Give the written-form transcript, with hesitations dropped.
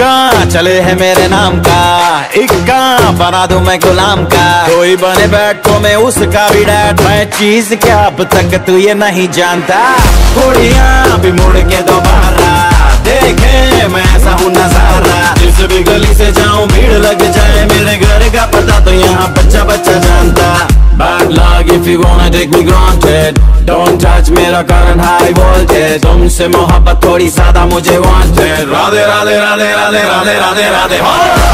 इक्का चले है मेरे नाम का, इक्का बना दूं मैं गुलाम का। कोई बने बैठ तो मैं उसका भी डैड। मैं चीज क्या अब तक तू ये नहीं जानता। कुड़ियाँ भी मुड़ के दोबारा देखे मैं ऐसा हूँ नजारा। जिस भी गली से जाऊँ भीड़ लग जाए, मेरे घर का पता तो यहाँ बच्चा बच्चा जानता। Bad luck if you wanna take me granted, don't touch मेरा current high voltage। तुमसे मोहब्बत थोड़ी ज्यादा मुझे वांटेड। राधे राधे राधे राधे राधे राधे राधे।